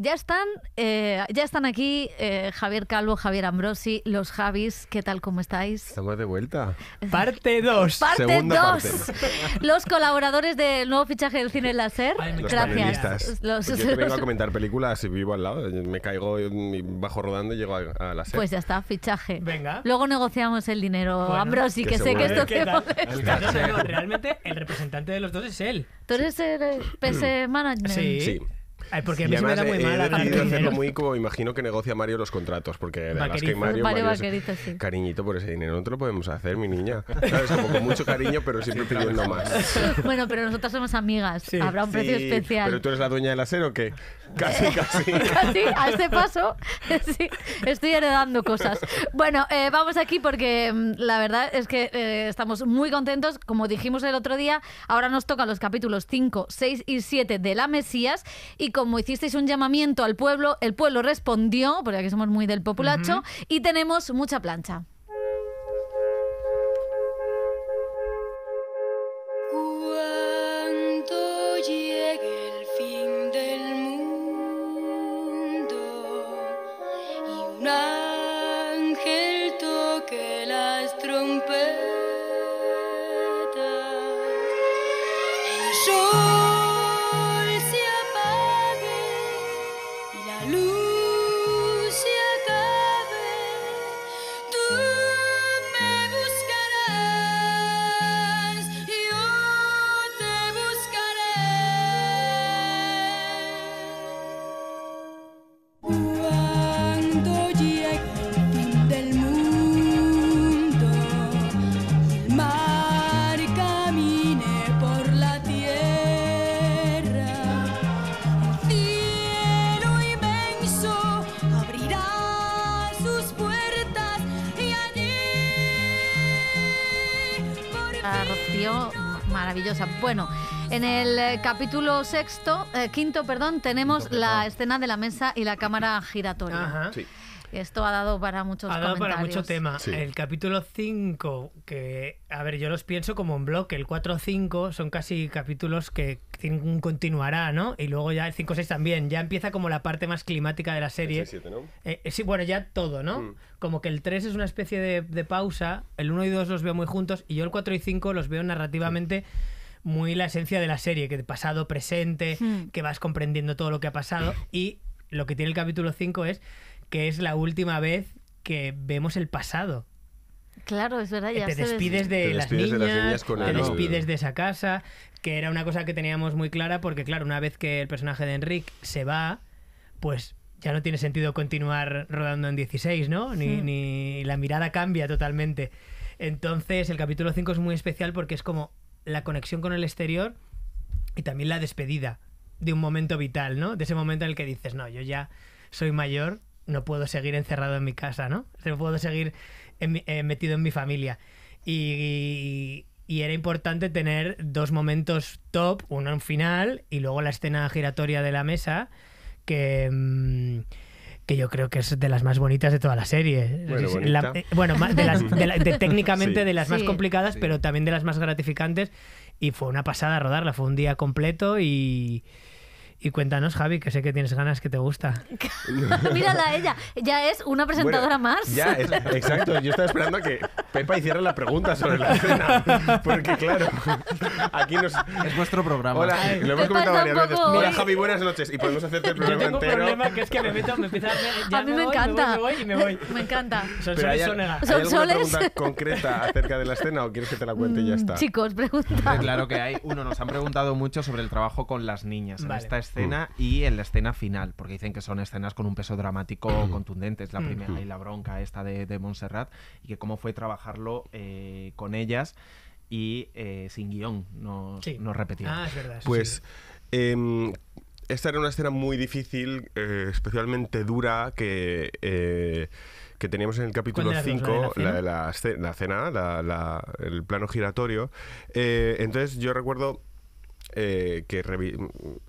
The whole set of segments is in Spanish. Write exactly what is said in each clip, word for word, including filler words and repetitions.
Ya están, eh, ya están aquí eh, Javier Calvo, Javier Ambrossi, los Javis. ¿Qué tal? ¿Cómo estáis? Estamos de vuelta. Parte dos. Parte dos. Los colaboradores del nuevo fichaje del cine en la S E R. Ay, los gracias. Los... Pues yo te vengo a comentar películas y vivo al lado. Me caigo, y bajo rodando y llego a, a la S E R. Pues ya está, fichaje. Venga. Luego negociamos el dinero, bueno, Ambrossi, que, que sé que esto te molesta. No, realmente el representante de los dos es él. ¿Tú eres el P S Management? Sí. Sí. Ay, porque a mí además, se me da muy mal. He decidido hacerlo muy como imagino que negocia Mario los contratos, porque Alaska y Mario, Mario vaquerito, es, sí. Cariñito por ese dinero, no te lo podemos hacer, mi niña. ¿Sabes? Como con mucho cariño, pero siempre pidiendo más. Bueno, pero nosotras somos amigas, sí, habrá un sí, precio especial. ¿Pero tú eres la dueña del A S E R o qué? Casi, eh, casi. Casi, a este paso, sí, estoy heredando cosas. Bueno, eh, vamos aquí porque la verdad es que eh, estamos muy contentos, como dijimos el otro día, ahora nos tocan los capítulos cinco, seis y siete de La Mesías y como hicisteis un llamamiento al pueblo, el pueblo respondió, porque aquí somos muy del populacho, uh-huh. y tenemos mucha plancha. Cuando llegue el fin del mundo y un ángel toque las trompetas, el sol maravillosa. Bueno, en el capítulo sexto, eh, quinto, perdón, tenemos quinto, la escena de la mesa y la cámara giratoria. Ajá. Sí. Esto ha dado para muchos ha dado comentarios. Para mucho tema. Sí. El capítulo cinco, que, a ver, yo los pienso como en bloque. El cuatro, cinco son casi capítulos que continuará, ¿no? Y luego ya el cinco, seis también. Ya empieza como la parte más climática de la serie. El seis, siete, ¿no? Eh, eh, sí, bueno, ya todo, ¿no? Mm. Como que el tres es una especie de, de pausa. El uno y dos los veo muy juntos. Y yo el cuatro y cinco los veo narrativamente... Mm. Muy la esencia de la serie, que de pasado, presente, mm. que vas comprendiendo todo lo que ha pasado. Y lo que tiene el capítulo cinco es que es la última vez que vemos el pasado. Claro, es verdad. Ya te despides, de, te las despides niñas, de las niñas, con te el... despides de esa casa, que era una cosa que teníamos muy clara, porque claro, una vez que el personaje de Enric se va, pues... ya no tiene sentido continuar rodando en dieciséis, ¿no? Ni, sí. ni la mirada cambia totalmente. Entonces, el capítulo cinco es muy especial porque es como la conexión con el exterior y también la despedida de un momento vital, ¿no? De ese momento en el que dices, no, yo ya soy mayor, no puedo seguir encerrado en mi casa, ¿no? No puedo seguir en mi, eh, metido en mi familia. Y... Y era importante tener dos momentos top, uno en final y luego la escena giratoria de la mesa, que, que yo creo que es de las más bonitas de toda la serie. Bueno, la, eh, bueno de las, de la, de, técnicamente sí. de las más sí. complicadas, sí. pero también de las más gratificantes. Y fue una pasada rodarla, fue un día completo y... Y cuéntanos, Javi, que sé que tienes ganas, que te gusta. Mírala, ella. Ya es una presentadora bueno, más. Ya, es, exacto. Yo estaba esperando a que Pepa hiciera la pregunta sobre la escena. Porque, claro, aquí nos... Es vuestro programa. Hola, Ay, lo hemos comentado varias veces. Hoy... Hola, Javi, buenas noches. Y podemos hacerte el programa entero. Yo tengo un problema, que es que me meto, me empieza a... Ya a mí me, me voy, encanta. Me voy, me voy y me voy. Me encanta. Son soles, son nada. ¿Hay alguna pregunta concreta acerca de la escena o quieres que te la cuente y ya está? Chicos, pregunta. Claro que hay. Uno, nos han preguntado mucho sobre el trabajo con las niñas. En vale. esta escena mm. y en la escena final, porque dicen que son escenas con un peso dramático mm. contundente, es la primera mm. y la bronca esta de, de Monserrat, y que cómo fue trabajarlo eh, con ellas y eh, sin guión, no, sí. no repetir. Ah, es verdad. Pues sí. eh, esta era una escena muy difícil, eh, especialmente dura, que... Eh, que teníamos en el capítulo cinco, la, la, la, la cena, la, la, el plano giratorio. Eh, entonces yo recuerdo... Eh, que revi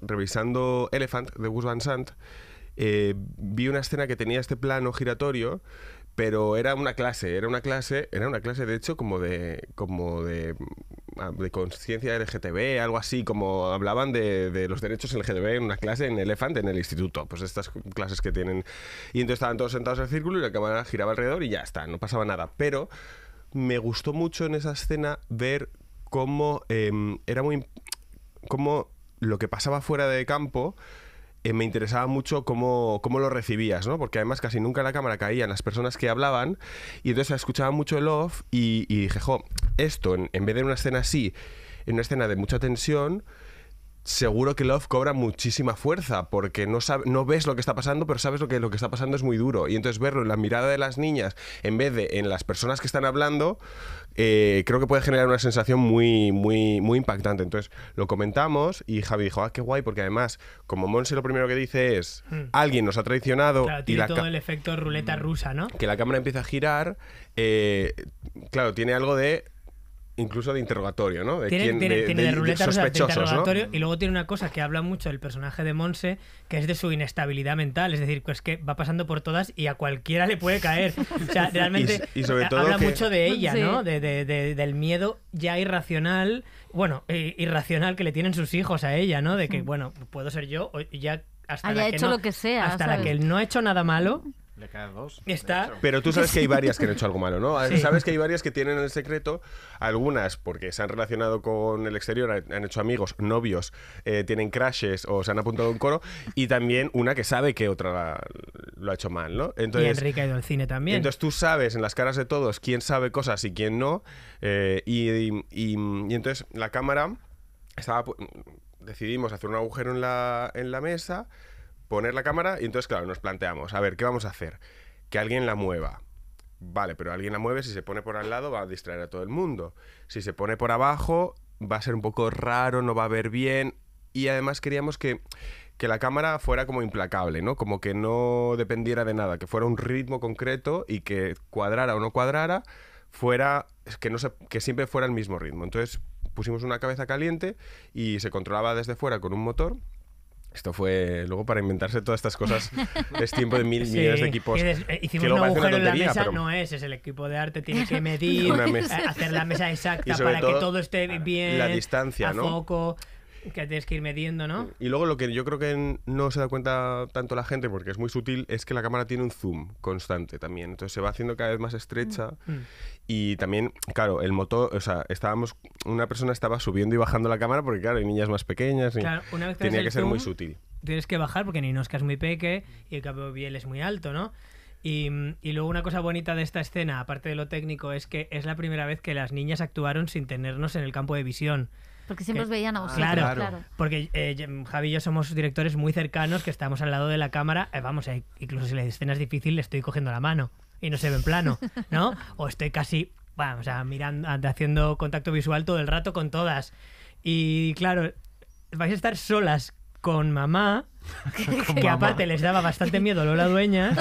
revisando Elephant de Gus Van Sant eh, vi una escena que tenía este plano giratorio, Pero era una clase, era una clase, era una clase de hecho como de como de, de conciencia L G T B, algo así, como hablaban de, de los derechos L G T B en una clase en Elephant, en el instituto, pues estas clases que tienen. Y entonces estaban todos sentados en el círculo y la cámara giraba alrededor y ya está, no pasaba nada. Pero me gustó mucho en esa escena ver cómo eh, era muy... cómo lo que pasaba fuera de campo... Eh, me interesaba mucho cómo, cómo lo recibías, ¿no? Porque además casi nunca la cámara caía en las personas que hablaban y entonces escuchaba mucho el off y, y dije, jo, esto, en, en vez de una escena así, en una escena de mucha tensión, seguro que el off cobra muchísima fuerza porque no, sabe, no ves lo que está pasando, pero sabes lo que, lo que está pasando es muy duro. Y entonces verlo en la mirada de las niñas en vez de en las personas que están hablando, eh, creo que puede generar una sensación muy, muy, muy impactante. Entonces lo comentamos y Javi dijo, ah, qué guay, porque además, como Montse lo primero que dice es, hmm. alguien nos ha traicionado. Claro, tiene y la todo el efecto ruleta rusa, ¿no? Que la cámara empieza a girar, eh, claro, tiene algo de... incluso de interrogatorio, ¿no? De tiene quién, tiene, de, tiene de, de ruleta rusa, de interrogatorio, ¿no? Y luego tiene una cosa que habla mucho el personaje de Montse, que es de su inestabilidad mental, es decir, pues que va pasando por todas y a cualquiera le puede caer. O sea, realmente y, y sobre todo habla que... mucho de ella, sí. ¿no? De, de, de, del miedo ya irracional, bueno, irracional que le tienen sus hijos a ella, ¿no? De que, bueno, puedo ser yo, o ya hasta haya la que hecho no, lo que sea. Hasta ¿sabes? La que no ha hecho nada malo. Le quedan dos. Está. Pero tú sabes que hay varias que han hecho algo malo, ¿no? Sí. Sabes que hay varias que tienen el secreto. Algunas porque se han relacionado con el exterior, han, han hecho amigos, novios, eh, tienen crashes o se han apuntado a un coro. Y también una que sabe que otra la, lo ha hecho mal, ¿no? Entonces, y Enric ha ido al cine también. Entonces tú sabes en las caras de todos quién sabe cosas y quién no. Eh, y, y, y, y entonces la cámara estaba... Decidimos hacer un agujero en la, en la mesa... poner la cámara y entonces, claro, nos planteamos, a ver, ¿qué vamos a hacer? Que alguien la mueva. Vale, pero alguien la mueve, si se pone por al lado va a distraer a todo el mundo. Si se pone por abajo va a ser un poco raro, no va a ver bien. Y además queríamos que, que la cámara fuera como implacable, ¿no? Como que no dependiera de nada, que fuera un ritmo concreto y que cuadrara o no cuadrara, fuera que, no se, que siempre fuera el mismo ritmo. Entonces pusimos una cabeza caliente y se controlaba desde fuera con un motor. Esto fue luego para inventarse todas estas cosas. Es tiempo de mil sí. millones de equipos. Des, eh, hicimos un agujero en la mesa, pero... no es, es el equipo de arte, tiene que medir, hacer la mesa exacta para todo, que todo esté bien, la distancia, a ¿no? foco, que tienes que ir midiendo, ¿no? Y luego lo que yo creo que no se da cuenta tanto la gente, porque es muy sutil, es que la cámara tiene un zoom constante también. Entonces se va haciendo cada vez más estrecha. Mm. Y también, claro, el motor, o sea, estábamos, una persona estaba subiendo y bajando la cámara porque, claro, hay niñas más pequeñas y claro, una vez que tenía que ser zoom, muy sutil. Tienes que bajar porque Ninosca es muy peque y el cabo Biel es muy alto, ¿no? Y, y luego una cosa bonita de esta escena, aparte de lo técnico, es que es la primera vez que las niñas actuaron sin tenernos en el campo de visión. Porque siempre que, os veían a vosotros. Claro, claro. claro. Porque eh, Javi y yo somos directores muy cercanos, que estamos al lado de la cámara. Eh, vamos, eh, incluso si la escena es difícil, le estoy cogiendo la mano y no se ve en plano, ¿no? O estoy casi, bueno, o sea, mirando, haciendo contacto visual todo el rato con todas. Y claro, vais a estar solas con mamá, con que mamá. Aparte les daba bastante miedo Lola Dueña.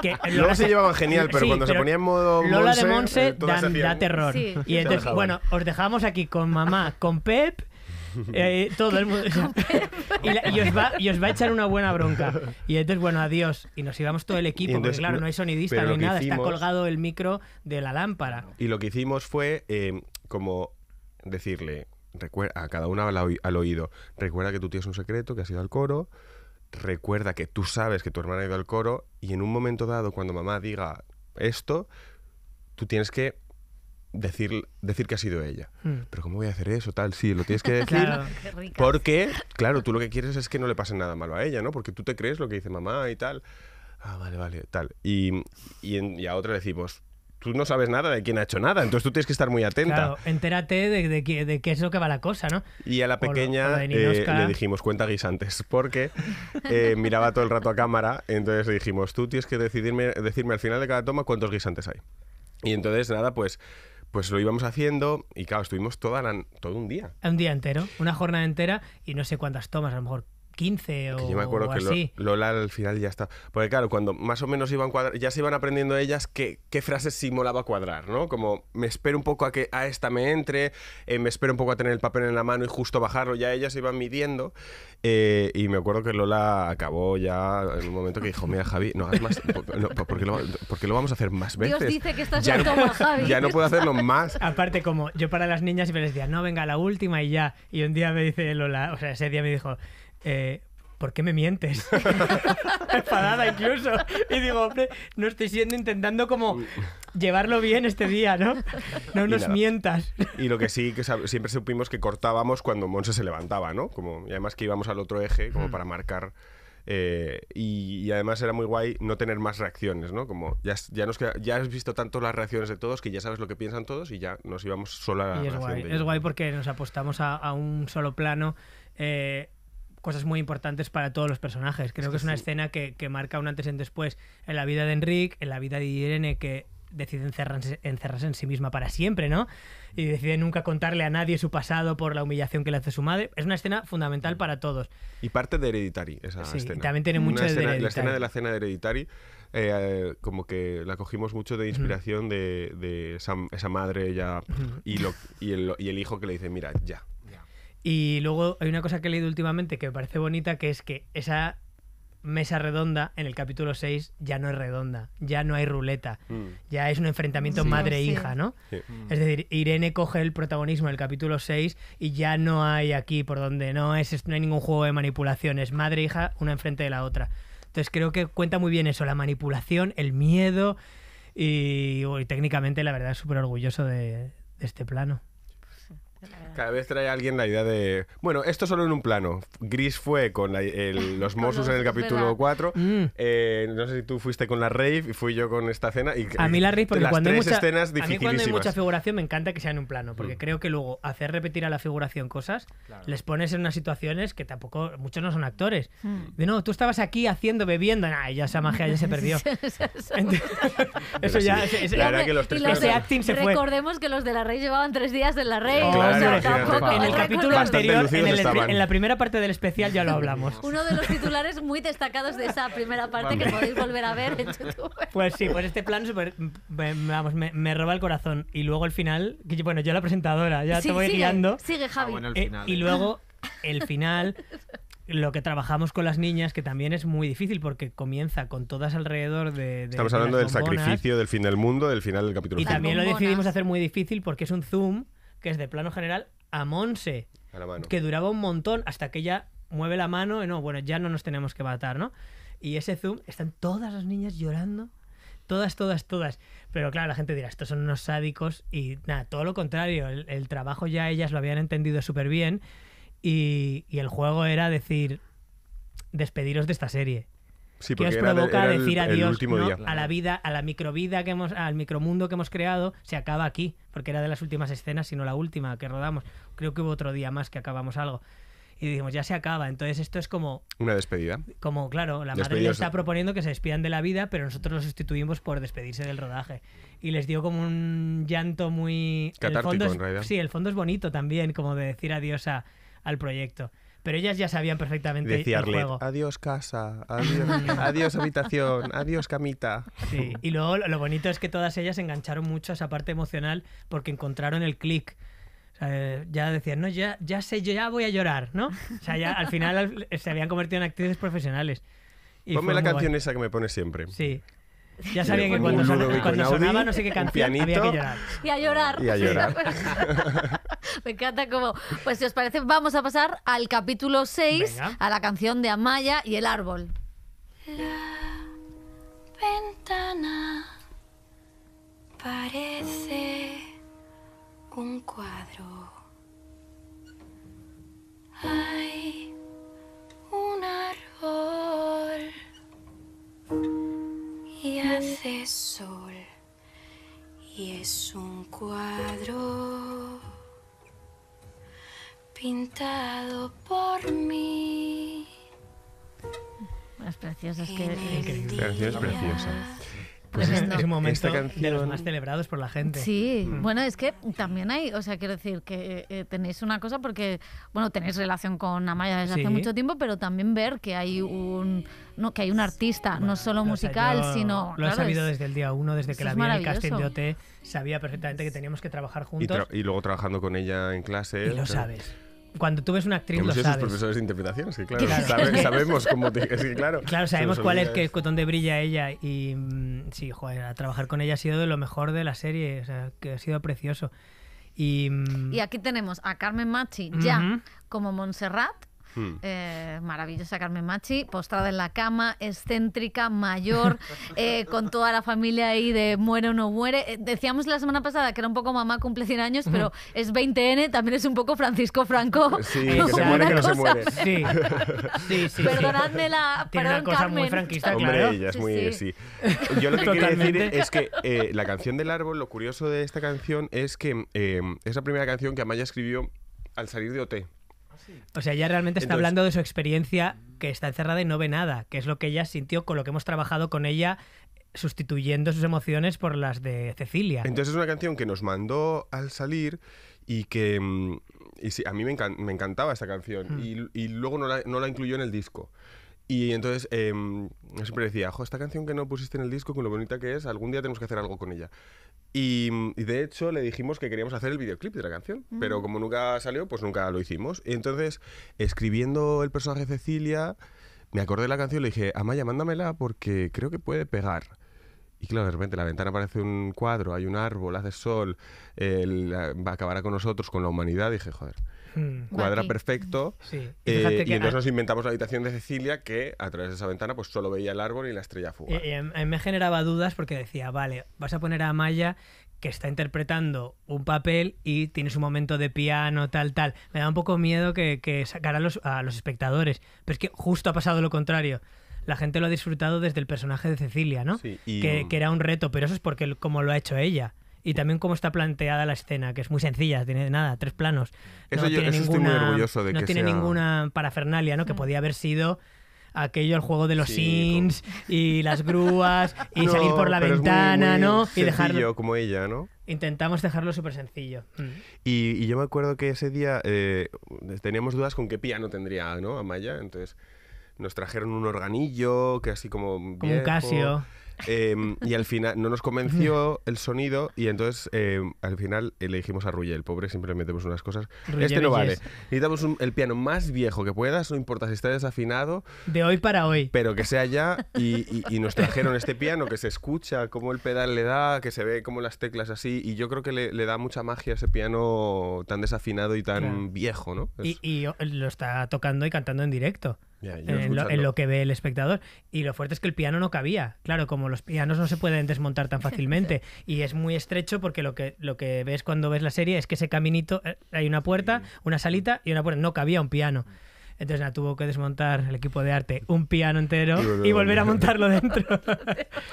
Que Lola se, se llevaba genial, pero sí, cuando pero se ponía en modo Lola Montse, de Montse eh, da, da terror. Sí. Y entonces, bueno, os dejamos aquí con mamá, con Pep, eh, todo el mundo. y, la, y, os va, y os va a echar una buena bronca. Y entonces, bueno, adiós. Y nos íbamos todo el equipo, entonces, porque claro, no hay sonidista, no hay nada, hicimos, está colgado el micro de la lámpara. Y lo que hicimos fue eh, como decirle... Recuerda, a cada una al oído, recuerda que tú tienes un secreto, que has ido al coro, recuerda que tú sabes que tu hermana ha ido al coro y en un momento dado, cuando mamá diga esto, tú tienes que decir, decir que ha sido ella. Hmm. Pero ¿cómo voy a hacer eso? Tal, sí, lo tienes que decir. Claro. Porque, claro, tú lo que quieres es que no le pase nada malo a ella, ¿no? Porque tú te crees lo que dice mamá y tal. Ah, vale, vale, tal. Y, y, en, y a otra le decimos... Tú no sabes nada de quién ha hecho nada, entonces tú tienes que estar muy atenta. Claro, entérate de, de, de, de qué es lo que va la cosa, ¿no? Y a la pequeña lo, eh, le dijimos, cuenta guisantes, porque eh, miraba todo el rato a cámara, entonces le dijimos, tú tienes que decidirme, decirme al final de cada toma cuántos guisantes hay. Y entonces, nada, pues... Pues lo íbamos haciendo y claro, estuvimos toda la, todo un día. Un día entero, una jornada entera y no sé cuántas tomas, a lo mejor quince o, yo me acuerdo o que así. Lola al final ya está. Porque claro, cuando más o menos iban cuadra, ya se iban aprendiendo ellas qué, qué frases sí molaba cuadrar, ¿no? Como me espero un poco a que a esta me entre, eh, me espero un poco a tener el papel en la mano y justo bajarlo. Ya ellas se iban midiendo. Eh, y me acuerdo que Lola acabó ya en un momento que dijo, mira, Javi, no hagas más. No, porque, lo, porque lo vamos a hacer más veces. Dios dice que estás ya no, como Javi. Ya no puedo hacerlo más. Aparte, como yo para las niñas siempre les decía, no, venga, la última y ya. Y un día me dice Lola, o sea, ese día me dijo, eh, ¿por qué me mientes? Enfadada incluso. Y digo, hombre, no estoy siendo intentando como llevarlo bien este día, ¿no? No nos mientas. Y lo que sí, que siempre supimos que cortábamos cuando Montse se levantaba, ¿no? Como, y además que íbamos al otro eje como mm. para marcar... Eh, y, y además era muy guay no tener más reacciones, ¿no? Como ya, ya, nos queda, ya has visto tanto las reacciones de todos que ya sabes lo que piensan todos y ya nos íbamos solo a la y es guay, es guay porque nos apostamos a, a un solo plano, eh, cosas muy importantes para todos los personajes. Creo es que, que es una sí. escena que, que marca un antes y un después en la vida de Enric, en la vida de Irene, que decide encerrarse, encerrarse en sí misma para siempre, ¿no? Y decide nunca contarle a nadie su pasado por la humillación que le hace su madre. Es una escena fundamental para todos. Y parte de Hereditary, esa sí, escena. Sí, también tiene mucho de Hereditary. La escena de la cena de Hereditary, eh, como que la cogimos mucho de inspiración uh -huh. de, de esa, esa madre ya, uh -huh. y, lo, y, el, y el hijo que le dice, mira, ya, ya. Y luego hay una cosa que he leído últimamente que me parece bonita, que es que esa mesa redonda en el capítulo seis ya no es redonda, ya no hay ruleta, mm. ya es un enfrentamiento sí, madre e sí. hija, ¿no? Sí. Es decir, Irene coge el protagonismo del capítulo seis y ya no hay aquí por donde no es, no hay ningún juego de manipulaciones, madre e hija una enfrente de la otra. Entonces creo que cuenta muy bien eso, la manipulación, el miedo y, y técnicamente la verdad es súper orgulloso de, de este plano. Cada vez trae a alguien la idea de... Bueno, esto solo en un plano. Gris fue con la, el, los Mossos en el capítulo cuatro. Mm. Eh, no sé si tú fuiste con la rave y fui yo con esta cena. Y, a mí la rave porque cuando hay, mucha, a mí cuando hay mucha figuración me encanta que sea en un plano. Porque mm. creo que luego hacer repetir a la figuración cosas claro. les pones en unas situaciones que tampoco... Muchos no son actores. Mm. De no, tú estabas aquí haciendo, bebiendo. Nah, ya esa magia ya se perdió. Entonces, eso ya... Sí. Es, es, la verdad que los tres... Los de, acting se fue. Recordemos que los de la rave llevaban tres días en la rave. Claro. O sea, tampoco, en el capítulo anterior, en, el, en la primera parte del especial ya lo hablamos. Uno de los titulares muy destacados de esa primera parte que podéis volver a ver en YouTube. Pues sí, pues este plano super, vamos, me, me roba el corazón. Y luego el final, que, bueno, yo la presentadora, ya sí, te voy sigue, guiando. Sigue Javi. Ah, bueno, el final, eh, y luego el final, lo que trabajamos con las niñas, que también es muy difícil porque comienza con todas alrededor de... de Estamos de hablando del bombonas, sacrificio, del fin del mundo, del final del capítulo. Y cinco. También lo decidimos hacer muy difícil porque es un zoom que es de plano general a Montse, que duraba un montón hasta que ella mueve la mano y no, bueno, ya no nos tenemos que matar, ¿no? Y ese zoom, están todas las niñas llorando, todas, todas, todas. Pero claro, la gente dirá, estos son unos sádicos y nada, todo lo contrario, el, el trabajo ya ellas lo habían entendido súper bien y, y el juego era decir, despediros de esta serie. Sí, que os provoca era el, decir adiós, ¿no? Día. A la vida, a la microvida que hemos, al micromundo que hemos creado, se acaba aquí, porque era de las últimas escenas, sino la última que rodamos. Creo que hubo otro día más que acabamos algo. Y dijimos, ya se acaba. Entonces esto es como... Una despedida. Como, claro, la madre le está proponiendo que se despidan de la vida, pero nosotros lo sustituimos por despedirse del rodaje. Y les dio como un llanto muy... Catártico, el fondo es, en realidad. Sí, el fondo es bonito también, como de decir adiós a, al proyecto. Pero ellas ya sabían perfectamente Decía el Arlet, juego. Adiós casa, adiós, adiós habitación, adiós camita. Sí, y luego lo bonito es que todas ellas se engancharon mucho a esa parte emocional porque encontraron el clic. O sea, ya decían, no, ya, ya sé, yo ya voy a llorar, ¿no? O sea, ya al final se habían convertido en actrices profesionales. Y ponme la canción guay. Esa que me pones siempre. Sí. Ya sabía que cuando, sonaba, cuando sonaba no sé qué canción había que llorar. Y a llorar. Y a llorar. Me encanta como... Pues si os parece, vamos a pasar al capítulo seis, venga, a la canción de Amaya y el árbol. La ventana parece un cuadro. Hay un árbol y hace sol, y es un cuadro pintado por mí. Las preciosas que... Es preciosa. Pues es, no. es un momento Esta canción... de los más celebrados por la gente. Sí, mm. bueno, es que también hay, o sea, quiero decir que eh, tenéis una cosa porque, bueno, tenéis relación con Amaya desde sí. hace mucho tiempo, pero también ver que hay un, no, que hay un artista, bueno, no solo musical, o sea, sino... Lo claro, he sabido es, desde el día uno, desde que la vi en el casting de O T, sabía perfectamente que teníamos que trabajar juntos. Y, tra y luego trabajando con ella en clase. Y lo sabes. Cuando tú ves una actriz lo sabes. Somos profesores de interpretación, es que claro, claro. Sabe, sabemos cómo te, es que claro. Claro, sabemos cuál es, que es dónde brilla ella y sí, joder, trabajar con ella ha sido de lo mejor de la serie, o sea, que ha sido precioso. Y, y aquí tenemos a Carmen Machi ya uh-huh. como Monserrat. Hmm. Eh, maravillosa Carmen Machi, postrada en la cama, excéntrica, mayor, eh, con toda la familia ahí de muere o no muere. Eh, decíamos la semana pasada que era un poco mamá cumple cien años, pero uh-huh. es veinte ene, también es un poco Francisco Franco. Sí, que se muere, que no se muere. Sí. Sí, sí, perdonadme la... Tiene perdón, una cosa Carmen. muy franquista, Hombre, claro. ella es sí, muy... Sí. Sí. Yo lo que Totalmente. quería decir es que eh, la canción del árbol, lo curioso de esta canción es que eh, es la primera canción que Amaya escribió al salir de O T. O sea, ella realmente está Entonces, hablando de su experiencia, que está encerrada y no ve nada, que es lo que ella sintió con lo que hemos trabajado con ella, sustituyendo sus emociones por las de Cecilia. Entonces es una canción que nos mandó al salir y que y sí, a mí me, encan, me encantaba esta canción mm. y, y luego no la, no la incluyó en el disco. Y entonces eh, siempre decía, jo, esta canción que no pusiste en el disco, con lo bonita que es, algún día tenemos que hacer algo con ella. Y, y de hecho le dijimos que queríamos hacer el videoclip de la canción, mm. pero como nunca salió, pues nunca lo hicimos. Y entonces, escribiendo el personaje Cecilia, me acordé de la canción y le dije, Amaya, mándamela porque creo que puede pegar. Y claro, de repente en la ventana aparece un cuadro, hay un árbol, hace sol, el, va a acabar con nosotros, con la humanidad, y dije, joder... Mm. Cuadra perfecto sí. eh, y, y entonces nos inventamos la habitación de Cecilia, que a través de esa ventana pues solo veía el árbol y la estrella fugaz. Eh, eh, a mí me generaba dudas porque decía, vale, vas a poner a Amaya que está interpretando un papel y tiene su momento de piano, tal, tal. Me da un poco miedo que, que sacara a los, a los espectadores, pero es que justo ha pasado lo contrario. La gente lo ha disfrutado desde el personaje de Cecilia, ¿no? Sí, y... que, que era un reto, pero eso es porque como lo ha hecho ella. Y también cómo está planteada la escena, que es muy sencilla, tiene nada, tres planos. Eso no yo, tiene eso ninguna, estoy muy orgulloso de no que tiene sea... ninguna parafernalia, ¿no? Que podía haber sido aquello, el juego de los sí, Sims como... y las grúas y no, salir por la ventana, muy, muy ¿no? Sencillo, y dejarlo como ella, ¿no? Intentamos dejarlo súper sencillo. Mm. Y, y yo me acuerdo que ese día eh, teníamos dudas con qué piano tendría, ¿no? Amaya, entonces nos trajeron un organillo que así como viejo, como un Casio. Eh, y al final no nos convenció el sonido y entonces eh, al final eh, le dijimos a Ruge, el pobre, siempre le metemos unas cosas. Ruge este no vale. Necesitamos un, el piano más viejo que puedas, no importa si está desafinado. De hoy para hoy. Pero que sea ya y, y, y nos trajeron este piano que se escucha, cómo el pedal le da, que se ve como las teclas así y yo creo que le, le da mucha magia a ese piano tan desafinado y tan claro. viejo, ¿no? Es... Y, y lo está tocando y cantando en directo. Yeah, en, lo, en lo que ve el espectador y lo fuerte es que el piano no cabía, claro, como los pianos no se pueden desmontar tan fácilmente y es muy estrecho porque lo que, lo que ves cuando ves la serie es que ese caminito, eh, hay una puerta, una salita y una puerta, no cabía un piano. Entonces la tuvo que desmontar el equipo de arte un piano entero y volver, y volver a montarlo dentro.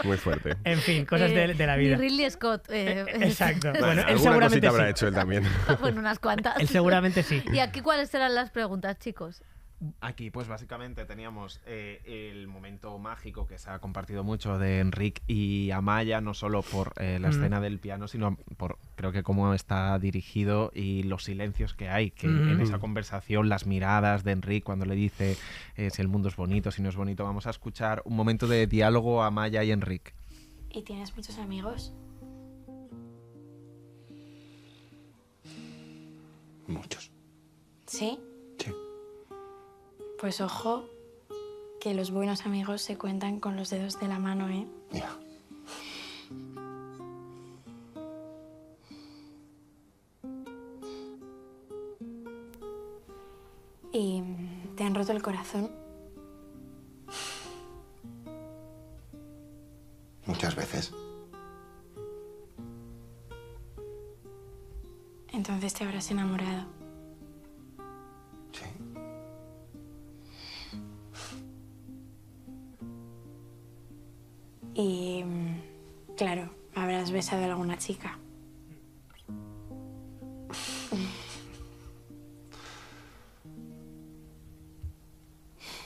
Muy fuerte. En fin, cosas eh, de, de la vida. Y Ridley Scott. Eh, Exacto. Bueno, bueno, él seguramente habrá sí. hecho él también. Bueno, unas cuantas. Él seguramente sí. ¿Y aquí cuáles serán las preguntas, chicos? Aquí pues básicamente teníamos eh, el momento mágico que se ha compartido mucho de Enric y Amaya, no solo por eh, la mm. escena del piano, sino por creo que cómo está dirigido y los silencios que hay, que mm. en esa conversación, las miradas de Enric cuando le dice eh, si el mundo es bonito, si no es bonito. Vamos a escuchar un momento de diálogo a Amaya y Enric. ¿Y tienes muchos amigos? Muchos. ¿Sí? Sí. Pues ojo, que los buenos amigos se cuentan con los dedos de la mano, ¿eh? Ya. ¿Y te han roto el corazón? Muchas veces. Entonces te habrás enamorado. Y, claro, habrás besado a alguna chica.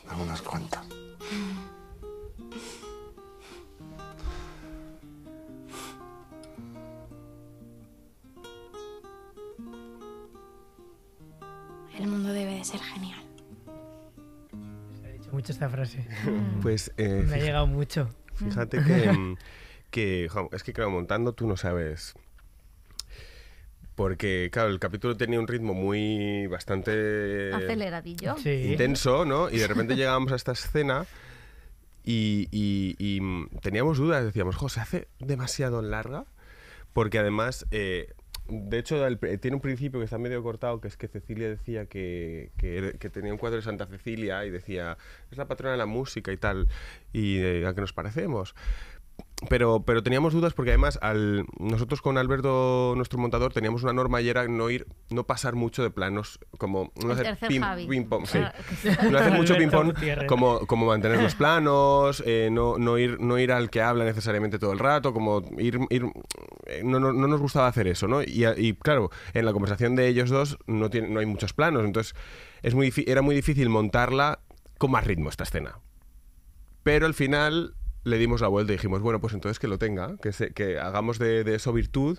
Algunas cuantas. mucho esta frase. Pues, eh, me ha llegado mucho. Fíjate que, que, es que claro, montando tú no sabes... Porque, claro, el capítulo tenía un ritmo muy bastante... Aceleradillo. Sí. Intenso, ¿no? Y de repente llegábamos a esta escena y, y, y teníamos dudas. Decíamos, jo, ¿se hace demasiado larga? Porque además, eh, de hecho, el, tiene un principio que está medio cortado, que es que Cecilia decía que, que, que tenía un cuadro de Santa Cecilia y decía, es la patrona de la música y tal, y eh, a que nos parecemos. Pero, pero teníamos dudas porque además al, nosotros con Alberto, nuestro montador, teníamos una norma y era no ir, no pasar mucho de planos, como no hacer ping, ping pong, sí. No hacer mucho ping pong, como, como mantener los planos, eh, no, no, ir, no ir al que habla necesariamente todo el rato, como ir, ir eh, no, no, no nos gustaba hacer eso, ¿no? Y, y claro, en la conversación de ellos dos no, tiene, no hay muchos planos, entonces es muy, era muy difícil montarla con más ritmo esta escena. Pero al final... le dimos la vuelta y dijimos, bueno, pues entonces que lo tenga, que, se, que hagamos de, de eso virtud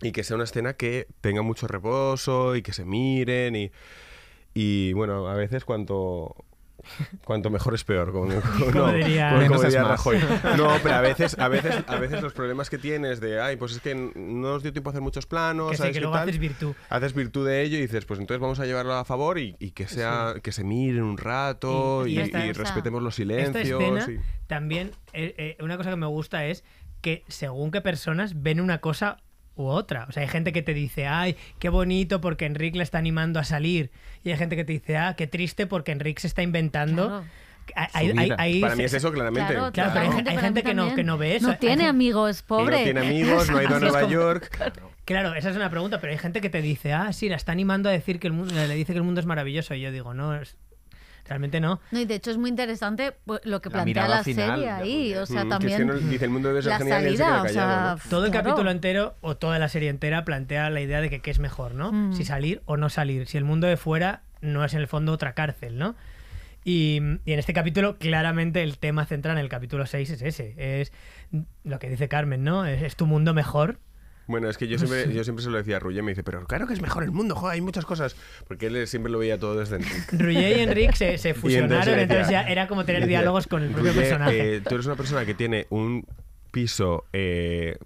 y que sea una escena que tenga mucho reposo y que se miren y, y bueno, a veces cuanto, cuanto mejor es peor, como, como, no, diría, como, como diría Rajoy. No, pero a veces, a, veces, a veces los problemas que tienes de, ay, pues es que no nos dio tiempo a hacer muchos planos, que ¿sabes sí, que luego tal? Haces virtud. Haces virtud de ello y dices, pues entonces vamos a llevarlo a favor y, y que, sea, sí. que se miren un rato y, y, y, esta, y respetemos esta, los silencios. Esta escena, y... También eh, eh, una cosa que me gusta es que según qué personas ven una cosa u otra. O sea, hay gente que te dice, ay, qué bonito porque Enric le está animando a salir. Y hay gente que te dice, ah, qué triste porque Enric se está inventando... Claro. Hay, hay, hay, para mí es eso, claramente. Claro, claro. Pero hay gente, hay gente que, no, que no ve eso. No tiene amigos, pobre. Y no tiene amigos, no ha ido a Nueva York. Claro. Claro, esa es una pregunta, pero hay gente que te dice, ah, sí, la está animando a decir que el mundo, le dice que el mundo es maravilloso. Y yo digo, no... Es... Realmente no. No, y de hecho es muy interesante lo que plantea la, la final, serie ahí. O sea, mm, también. Que es que no, dice el mundo debe ser genial, salida, y se queda callado, o sea, ¿no? Todo el claro. capítulo entero o toda la serie entera plantea la idea de que qué es mejor, ¿no? Mm. Si salir o no salir. Si el mundo de fuera no es en el fondo otra cárcel, ¿no? Y, y en este capítulo, claramente el tema central en el capítulo seis es ese. Es lo que dice Carmen, ¿no? Es, es tu mundo mejor. Bueno, es que yo siempre, yo siempre se lo decía a Ruge, me dice, pero claro que es mejor el mundo, joder, hay muchas cosas. Porque él siempre lo veía todo desde Enric. Ruge y Enric se, se fusionaron, entonces, entonces ya era como tener diálogos con el propio Ruge, personaje. Eh, tú eres una persona que tiene un piso eh,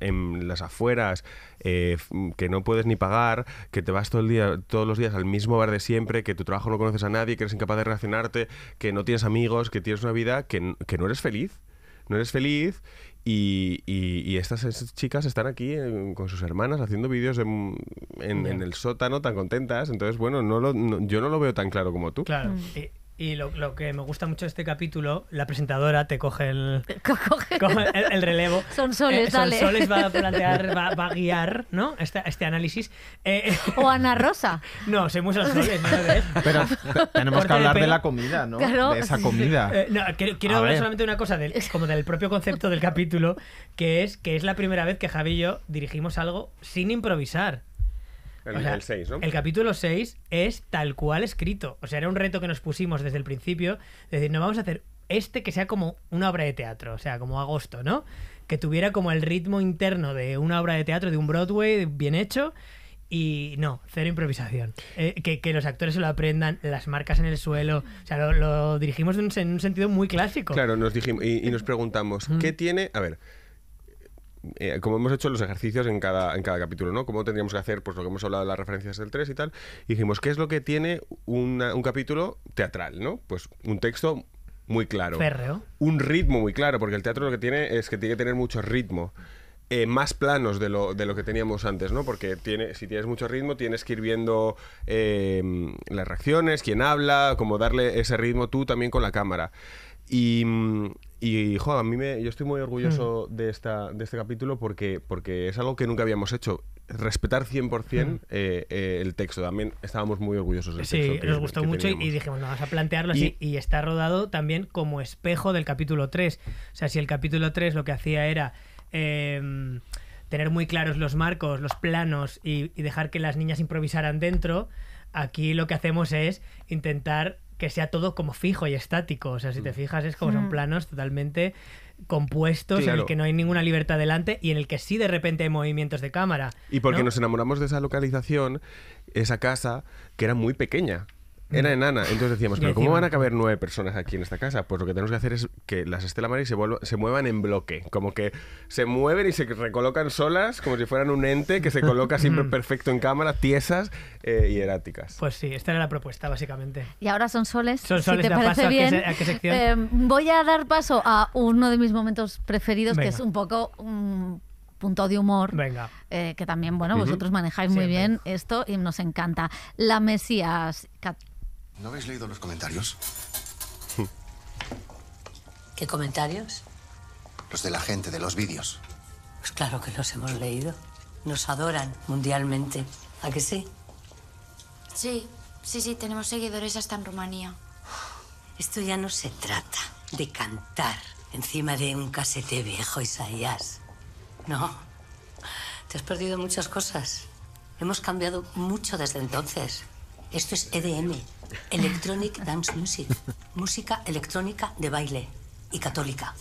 en las afueras eh, que no puedes ni pagar, que te vas todo el día, todos los días al mismo bar de siempre, que tu trabajo no conoces a nadie, que eres incapaz de relacionarte, que no tienes amigos, que tienes una vida que, que no eres feliz. No eres feliz y, y, y estas chicas están aquí en, con sus hermanas haciendo vídeos en, en, en el sótano tan contentas. Entonces, bueno, no lo, no, yo no lo veo tan claro como tú. Claro. Y, y lo, lo que me gusta mucho de este capítulo, la presentadora te coge el, coge. Coge el, el relevo. Sonsoles, eh, dale. Sonsoles va a plantear, va, va a guiar, ¿no? Este, este análisis. Eh, o Ana Rosa. No, soy muy Sonsoles. ¿No? Pero tenemos Corte que hablar de, de la comida, ¿no? Claro. De esa comida. Eh, no, quiero, quiero hablar ver. solamente una cosa, del, como del propio concepto del capítulo, que es que es la primera vez que Javi y yo dirigimos algo sin improvisar. El, o sea, el, seis, ¿no? El capítulo seis es tal cual escrito. O sea, era un reto que nos pusimos desde el principio. De decir, no, vamos a hacer este que sea como una obra de teatro. O sea, como Agosto, ¿no? Que tuviera como el ritmo interno de una obra de teatro, de un Broadway bien hecho. Y no, cero improvisación. Eh, que, que los actores se lo aprendan, las marcas en el suelo. O sea, lo, lo dirigimos en un, en un sentido muy clásico. Claro, nos dijimos y, y nos preguntamos, ¿qué tiene...? A ver... Eh, como hemos hecho los ejercicios en cada, en cada capítulo, ¿no? Como tendríamos que hacer, pues lo que hemos hablado de las referencias del tres y tal, y dijimos, ¿qué es lo que tiene una, un capítulo teatral, ¿no? Pues un texto muy claro. Férreo. Un ritmo muy claro, porque el teatro lo que tiene es que tiene que tener mucho ritmo. Eh, más planos de lo, de lo que teníamos antes, ¿no? Porque tiene, si tienes mucho ritmo tienes que ir viendo eh, las reacciones, quién habla, como darle ese ritmo tú también con la cámara. Y... Y, jo, a mí me, yo estoy muy orgulloso mm. de, esta, de este capítulo porque, porque es algo que nunca habíamos hecho. Respetar cien por cien mm. eh, eh, el texto. También estábamos muy orgullosos del sí, texto. Sí, nos gustó que mucho teníamos. Y dijimos, no, vamos a plantearlo y, así. Y está rodado también como espejo del capítulo tres. O sea, si el capítulo tres lo que hacía era... Eh, tener muy claros los marcos, los planos y, y dejar que las niñas improvisaran dentro, aquí lo que hacemos es intentar... que sea todo como fijo y estático. O sea, si te fijas, es como son planos totalmente compuestos, claro. En el que no hay ninguna libertad delante y en el que sí de repente hay movimientos de cámara. Y porque ¿no? nos enamoramos de esa localización, esa casa, que era muy pequeña. era enana. Entonces decíamos, ¿pero cómo van a caber nueve personas aquí en esta casa? Pues lo que tenemos que hacer es que las Estela Maris se, vuelvan, se muevan en bloque, como que se mueven y se recolocan solas, como si fueran un ente que se coloca siempre perfecto en cámara, tiesas eh, y eráticas. Pues sí, esta era la propuesta, básicamente. Y ahora son soles, son soles si te parece paso, bien. ¿A qué, a qué sección? Eh, voy a dar paso a uno de mis momentos preferidos, venga, que es un poco... Um, punto de humor, venga. Eh, que también, bueno, uh-huh, vosotros manejáis muy siempre bien esto y nos encanta. La Mesías. Cat... ¿No habéis leído los comentarios? ¿Qué comentarios? Los de la gente, de los vídeos. Pues claro que los hemos leído. Nos adoran mundialmente. ¿A que sí? Sí, sí, sí, tenemos seguidores hasta en Rumanía. Esto ya no se trata de cantar encima de un casete viejo, Isaías. No, te has perdido muchas cosas. Hemos cambiado mucho desde entonces. Esto es E D M, Electronic Dance Music, música electrónica de baile y católica.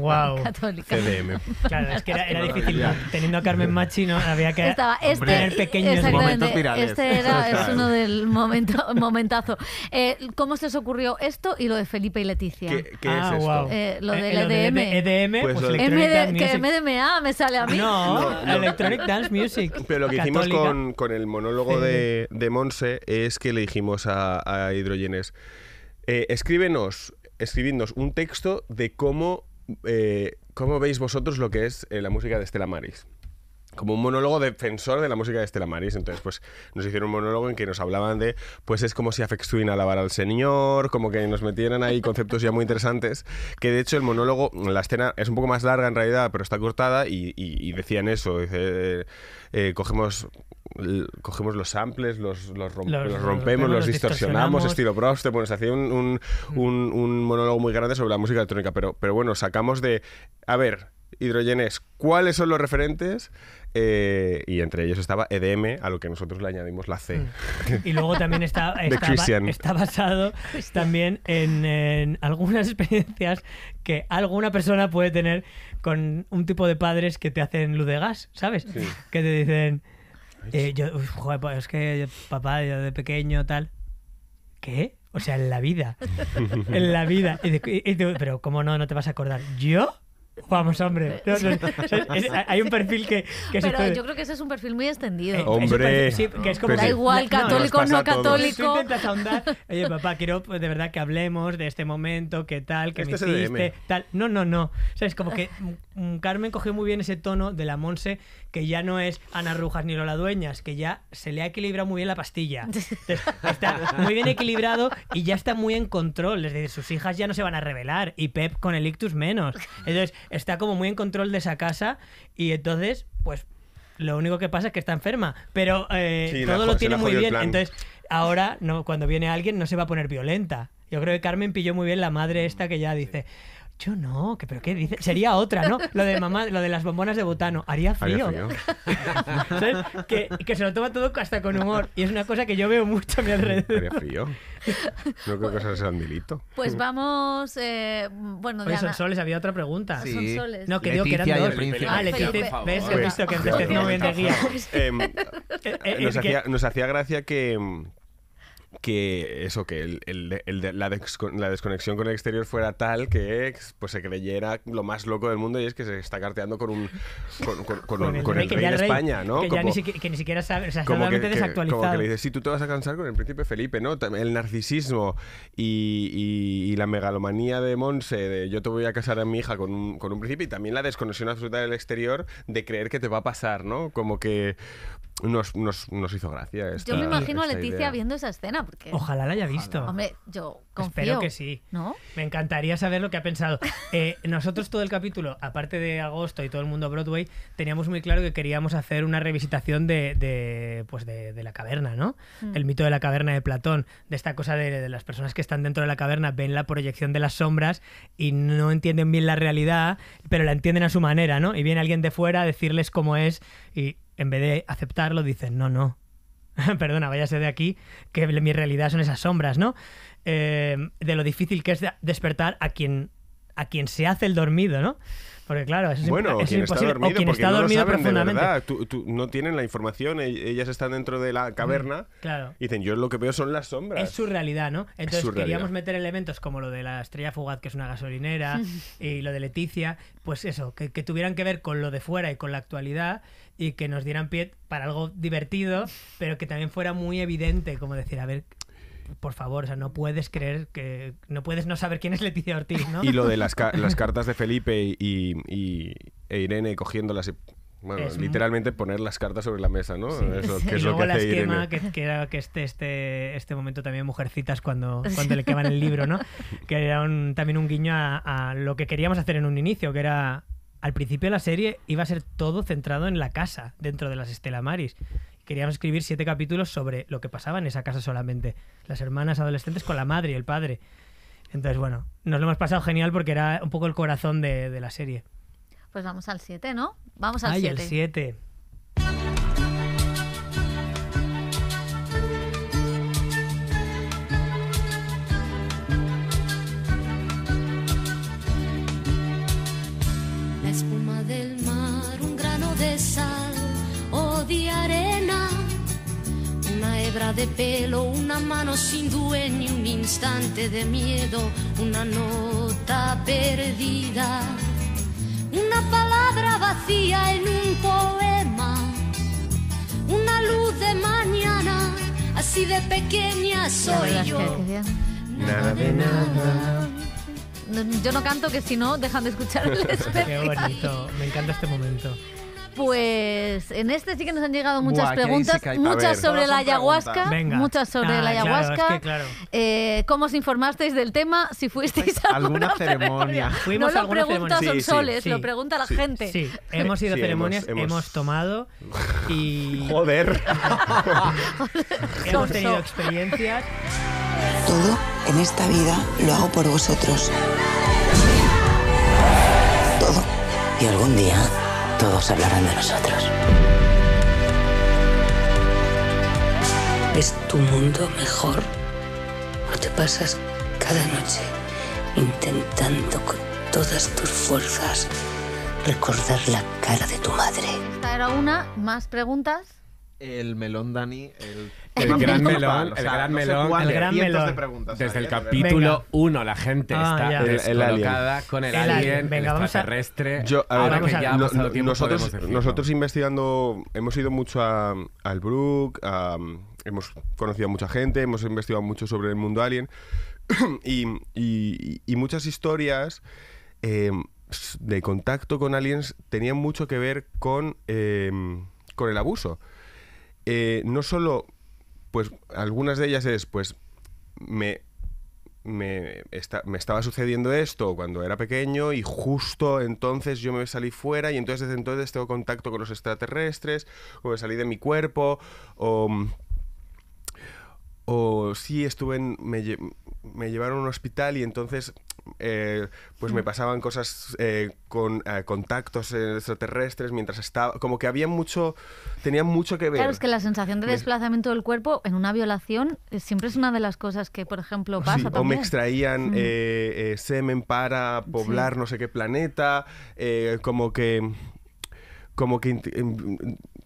Wow. Católica. E D M. Claro, es que era, era difícil. Teniendo a Carmen Machi, no había que Estaba, este, tener pequeños momentos virales. Este era, es uno del momento, momentazo. Eh, ¿Cómo se os ocurrió esto y lo de Felipe y Leticia? ¿Qué, qué ah, es esto? Wow. Eh, lo del E D M. E D M, pues, pues M D, que M D M A me sale a mí. No, no, Electronic Dance Music. Pero lo que católica hicimos con, con el monólogo sí. de, de Montse es que le dijimos a, a Hidrogenes, eh, escríbenos, escribidnos un texto de cómo Eh, ¿cómo veis vosotros lo que es eh, la música de Estela Maris? Como un monólogo defensor de la música de Estela Maris. Entonces, pues, nos hicieron un monólogo en que nos hablaban de, pues, es como si a Fex Twin alabara al Señor, como que nos metieran ahí conceptos ya muy interesantes, que de hecho el monólogo, la escena es un poco más larga en realidad, pero está cortada, y, y, y decían eso, dice, eh, eh, cogemos... cogemos los samples, los, los, romp los, los rompemos, rompemos, los distorsionamos, distorsionamos. Estilo Prost, bueno, se hacía un, un, un, un monólogo muy grande sobre la música electrónica, pero, pero bueno, sacamos de, a ver, Hidrogenes, ¿cuáles son los referentes? Eh, y entre ellos estaba E D M, a lo que nosotros le añadimos la C. Y luego también está, está, está basado también en, en algunas experiencias que alguna persona puede tener con un tipo de padres que te hacen luz de gas, ¿sabes? Sí. Que te dicen... Eh, yo, uf, joder, es que papá, yo de pequeño, tal. ¿Qué? O sea, en la vida. En la vida. Y, y, y, pero, ¿cómo no? No te vas a acordar. ¿Yo? Vamos, hombre. No, no, es, es, hay un perfil que... que pero yo creo que ese es un perfil muy extendido. Eh, hombre. Es perfil, sí, que es como, da igual, católico, no, no católico. Tú intentas ahondar. Oye, papá, quiero pues, de verdad que hablemos de este momento, que tal, que este me hiciste, tal. No, no, no. O sea, es como que Carmen cogió muy bien ese tono de la Montse, que ya no es Ana Rujas ni Lola Dueñas, que ya se le ha equilibrado muy bien la pastilla. Entonces, está muy bien equilibrado y ya está muy en control. Es decir, sus hijas ya no se van a rebelar y Pep con el ictus menos. Entonces, está como muy en control de esa casa y entonces, pues, lo único que pasa es que está enferma. Pero eh, sí, todo lo tiene muy bien. Entonces, ahora, no, cuando viene alguien, no se va a poner violenta. Yo creo que Carmen pilló muy bien la madre esta que ya dice... Yo no, que, pero ¿qué dice? Sería otra, ¿no? Lo de mamá, lo de las bombonas de butano. Haría frío. ¿Haría frío? ¿Sabes? Que, que se lo toma todo hasta con humor. Y es una cosa que yo veo mucho a mi alrededor. Haría frío. No creo que sea San Milito. Pues vamos... Eh, bueno, Diana... Oye, son soles, había otra pregunta. Sí. Son soles. No, que digo que eran dos. Ah, le dices, ves, he visto que antes no me guía. Nos hacía gracia que... que eso, que el, el, el, la, descon la desconexión con el exterior fuera tal que pues se creyera lo más loco del mundo, y es que se está carteando con un con, con, con, con, el, con el rey de España, ¿no? Que, como, ya ni siquiera, que ni siquiera sabe, o sea, como que, desactualizado. Que, como que le dices, sí, tú te vas a cansar con el príncipe Felipe, ¿no? El narcisismo y, y, y la megalomanía de Montse, de yo te voy a casar a mi hija con un, con un príncipe, y también la desconexión absoluta del exterior de creer que te va a pasar, ¿no? Como que... Nos, nos, nos hizo gracia esta, yo me imagino a Leticia idea. viendo esa escena porque... Ojalá la haya visto. Ojalá. Hombre, yo confío. Espero que sí. ¿No? Me encantaría saber lo que ha pensado. Eh, nosotros todo el capítulo, aparte de Agosto y todo el mundo Broadway, teníamos muy claro que queríamos hacer una revisitación de, de, pues de, de la caverna, ¿no? Mm. El mito de la caverna de Platón, de esta cosa de, de las personas que están dentro de la caverna, ven la proyección de las sombras y no entienden bien la realidad, pero la entienden a su manera, ¿no? Y viene alguien de fuera a decirles cómo es y... en vez de aceptarlo, dicen, no, no, perdona, váyase de aquí, que mi realidad son esas sombras, ¿no? Eh, de lo difícil que es despertar a quien, a quien se hace el dormido, ¿no? Porque claro, eso es, bueno, imp- eso quien es imposible. Dormido, o quien está no dormido profundamente. Verdad. Tú, tú, no tienen la información, ellas están dentro de la caverna mm, claro. y dicen, yo lo que veo son las sombras. Es su realidad, ¿no? Entonces queríamos realidad. meter elementos como lo de la estrella fugaz, que es una gasolinera, y lo de Leticia, pues eso, que, que tuvieran que ver con lo de fuera y con la actualidad, y que nos dieran pie para algo divertido, pero que también fuera muy evidente, como decir, a ver... Por favor, o sea, no puedes creer que... No puedes no saber quién es Leticia Ortiz, ¿no? Y lo de las, ca- las cartas de Felipe y, y, e Irene cogiéndolas... Y, bueno, es literalmente muy... poner las cartas sobre la mesa, ¿no? Sí. Eso, que y es luego lo que la hace esquema, Irene. que, que era que este, este, este momento también Mujercitas, cuando, cuando le queman el libro, ¿no? Que era un, también un guiño a, a lo que queríamos hacer en un inicio, que era... Al principio de la serie iba a ser todo centrado en la casa, dentro de las Estela Maris. Queríamos escribir siete capítulos sobre lo que pasaba en esa casa solamente. Las hermanas adolescentes con la madre y el padre. Entonces, bueno, nos lo hemos pasado genial porque era un poco el corazón de, de la serie. Pues vamos al siete, ¿no? Vamos al siete. Ay, el siete. La espuma del mar, un grano de sal o de arena. Una hebra de pelo, una mano sin dueño, un instante de miedo, una nota perdida, una palabra vacía en un poema, una luz de mañana, así de pequeña soy yo. Nada de nada. Yo no canto, que si no dejan de escuchar el especial. Qué bonito, me encanta este momento. Pues en este sí que nos han llegado muchas Buah, preguntas, que que muchas, sobre ayahuasca, muchas sobre ah, la ayahuasca, muchas sobre la ayahuasca. Eh, ¿Cómo os informasteis del tema? Si fuisteis a alguna, alguna ceremonia. Fuimos no a alguna lo pregunta ceremonia. Son sí, soles, sí, lo pregunta la sí, gente. Sí, hemos ido a sí, ceremonias, hemos, hemos... hemos tomado y... ¡Joder! Hemos tenido experiencias. Todo en esta vida lo hago por vosotros. Todo. Y algún día... todos hablarán de nosotros. ¿Es tu mundo mejor? ¿O te pasas cada noche intentando con todas tus fuerzas recordar la cara de tu madre? Esta era una. ¿Más preguntas? El melón, Dani, el, el, el gran melón, el gran melón, el gran melón. Desde el capítulo uno la gente ah, está descolocada con el, el alien, alien. Venga, el extraterrestre. Yo, a ver, vamos a... no, no, nosotros, nosotros investigando, hemos ido mucho a, al Brook, a, hemos conocido a mucha gente, hemos investigado mucho sobre el mundo alien y, y, y muchas historias eh, de contacto con aliens tenían mucho que ver con, eh, con el abuso. Eh, no solo, pues algunas de ellas es, pues me, me, esta, me estaba sucediendo esto cuando era pequeño y justo entonces yo me salí fuera y entonces desde entonces tengo contacto con los extraterrestres o me salí de mi cuerpo o, o sí estuve en, me, me llevaron a un hospital y entonces... Eh, pues me pasaban cosas eh, con eh, contactos extraterrestres mientras estaba... Como que había mucho... Tenían mucho que ver. Claro, es que la sensación de desplazamiento del cuerpo en una violación siempre es una de las cosas que, por ejemplo, pasa sí, también. O me extraían mm. eh, eh, semen para poblar sí. no sé qué planeta. Eh, como que... Como que eh,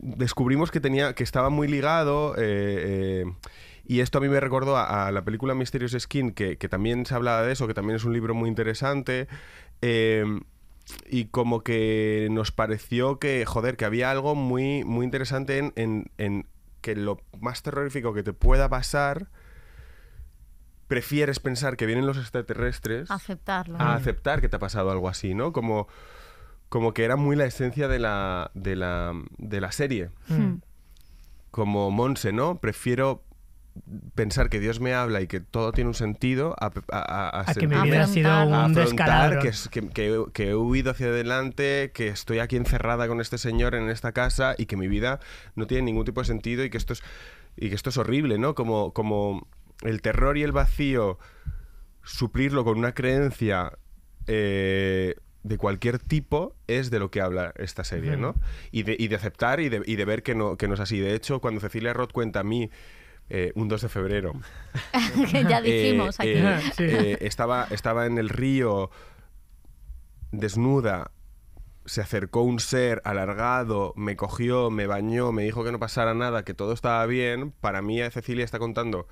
descubrimos que, tenía, que estaba muy ligado... Eh, eh, Y esto a mí me recordó a, a la película Mysterious Skin, que, que también se hablaba de eso, que también es un libro muy interesante. Eh, y como que nos pareció que, joder, que había algo muy, muy interesante en, en, en que lo más terrorífico que te pueda pasar... Prefieres pensar que vienen los extraterrestres... Aceptarlo. A aceptar que te ha pasado algo así, ¿no? Como, como que era muy la esencia de la, de la, de la serie. Mm. Como Montse, ¿no? Prefiero... pensar que Dios me habla y que todo tiene un sentido a, a, a, a que me hubiera sido un descalabro, que, que, que, que he huido hacia adelante, que estoy aquí encerrada con este señor en esta casa y que mi vida no tiene ningún tipo de sentido y que esto es, y que esto es horrible, ¿no? Como, como el terror y el vacío, suplirlo con una creencia eh, de cualquier tipo es de lo que habla esta serie, ¿no? Y de, y de aceptar y de, y de ver que no, que no es así. De hecho, cuando Cecilia Roth cuenta a mí Eh, un dos de febrero que ya dijimos eh, aquí eh, eh, estaba, estaba en el río desnuda, se acercó un ser alargado, me cogió, me bañó, me dijo que no pasara nada, que todo estaba bien. Para mí, Cecilia está contando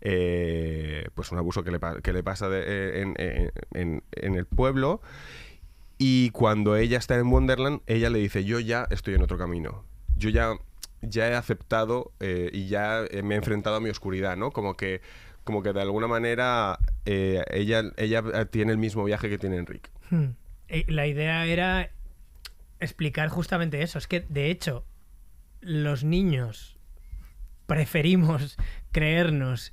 eh, pues un abuso que le, que le pasa de, en, en, en, en el pueblo. Y cuando ella está en Wonderland, ella le dice, yo ya estoy en otro camino. Yo ya, ya he aceptado eh, y ya me he enfrentado a mi oscuridad, ¿no? Como que, como que de alguna manera eh, ella, ella tiene el mismo viaje que tiene Enric. Hmm. La idea era explicar justamente eso. Es que, de hecho, los niños preferimos creernos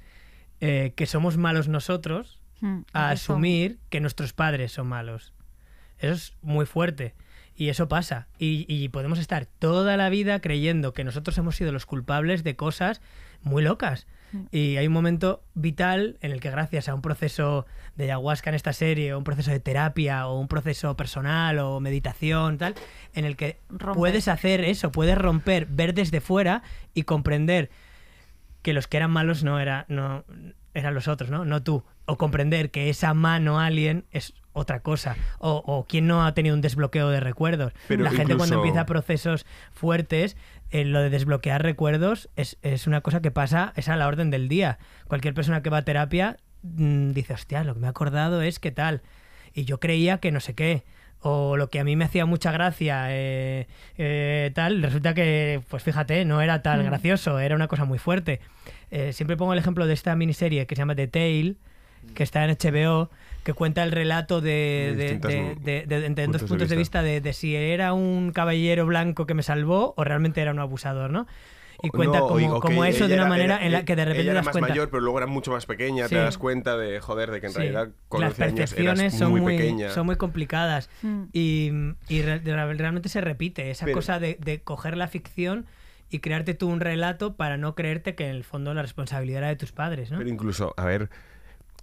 eh, que somos malos nosotros hmm, a asumir son. que nuestros padres son malos. Eso es muy fuerte y eso pasa. Y, y podemos estar toda la vida creyendo que nosotros hemos sido los culpables de cosas muy locas. Y hay un momento vital en el que, gracias a un proceso de ayahuasca en esta serie, o un proceso de terapia, o un proceso personal, o meditación, tal, en el que romper. puedes hacer eso, puedes romper, ver desde fuera y comprender que los que eran malos no, era, no eran los otros, ¿no? No tú. O comprender que esa mano alien es otra cosa. O, o quien no ha tenido un desbloqueo de recuerdos. Pero la incluso... gente cuando empieza procesos fuertes, eh, lo de desbloquear recuerdos es, es una cosa que pasa, es a la orden del día. Cualquier persona que va a terapia mmm, dice, hostia, lo que me he acordado es que tal. Y yo creía que no sé qué. O lo que a mí me hacía mucha gracia, eh, eh, tal, resulta que, pues fíjate, no era tan mm. gracioso, era una cosa muy fuerte. Eh, siempre pongo el ejemplo de esta miniserie que se llama The Tale, que está en H B O, que cuenta el relato de, de, de, de, de, de, de puntos dos puntos de vista, de, vista de, de si era un caballero blanco que me salvó o realmente era un abusador, ¿no? Y cuenta no, como, okay, como eso de una era, manera era, en la que de repente ella era te das más cuenta. mayor, pero luego era mucho más pequeña, sí. te das cuenta de, joder, de que en sí. realidad con Las percepciones años son muy, muy son muy complicadas mm. y, y re, realmente se repite esa pero, cosa de, de coger la ficción y crearte tú un relato para no creerte que en el fondo la responsabilidad era de tus padres, ¿no? Pero incluso, a ver...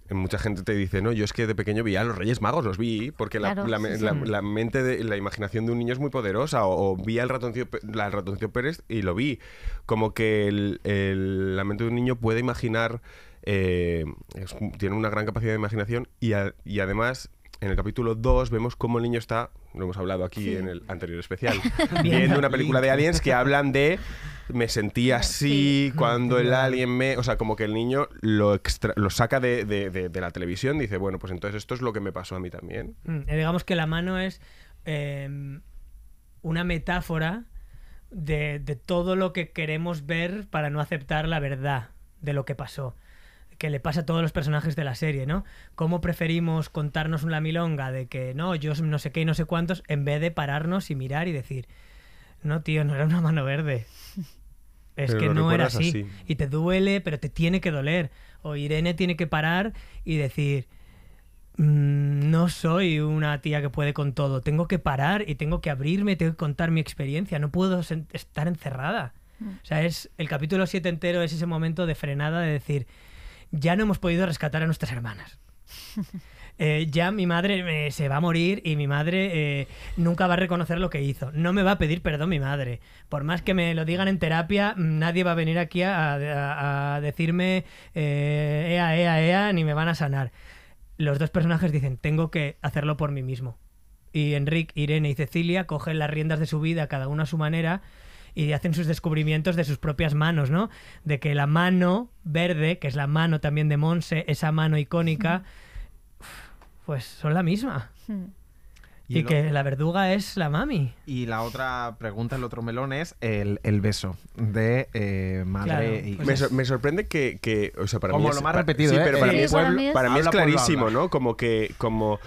Mucha gente te dice, no, yo es que de pequeño vi a los Reyes Magos, los vi, porque claro, la, la, sí, sí. la, la mente, de, la imaginación de un niño es muy poderosa, o, o vi al ratoncillo, al ratoncillo Pérez y lo vi. Como que el, el, la mente de un niño puede imaginar, eh, es, tiene una gran capacidad de imaginación y, a, y además... En el capítulo dos vemos cómo el niño está, lo hemos hablado aquí sí. en el anterior especial, viendo una película de aliens que hablan de me sentí así sí. cuando el alien me... O sea, como que el niño lo, extra, lo saca de, de, de, de la televisión y dice, bueno, pues entonces esto es lo que me pasó a mí también. Mm, digamos que la mano es eh, una metáfora de, de todo lo que queremos ver para no aceptar la verdad de lo que pasó. Que le pasa a todos los personajes de la serie, ¿no? Cómo preferimos contarnos una milonga de que no, yo no sé qué y no sé cuántos, en vez de pararnos y mirar y decir, no, tío, no era una mano verde. Es pero que no era así. así. Y te duele, pero te tiene que doler. O Irene tiene que parar y decir, mmm, no soy una tía que puede con todo. Tengo que parar y tengo que abrirme, tengo que contar mi experiencia. No puedo estar encerrada. O sea, es el capítulo siete entero es ese momento de frenada de decir... Ya no hemos podido rescatar a nuestras hermanas. Eh, ya mi madre eh, se va a morir y mi madre eh, nunca va a reconocer lo que hizo. No me va a pedir perdón mi madre. Por más que me lo digan en terapia, nadie va a venir aquí a, a, a decirme eh, ea, ea, ea, ni me van a sanar. Los dos personajes dicen, tengo que hacerlo por mí mismo. Y Enric, Irene y Cecilia cogen las riendas de su vida, cada uno a su manera... y hacen sus descubrimientos de sus propias manos, ¿no? De que la mano verde, que es la mano también de Montse, esa mano icónica, sí. pues son la misma. Sí. Y, y que otro... la verduga es la mami. Y la otra pregunta, el otro melón, es el, el beso de eh, madre claro, y... Pues me, so, me sorprende que... que o sea, para como mí es, lo más para, repetido, sí, ¿eh? Pero para, sí, mí, es, para, mí, es... para mí es clarísimo, ¿no? Como que... como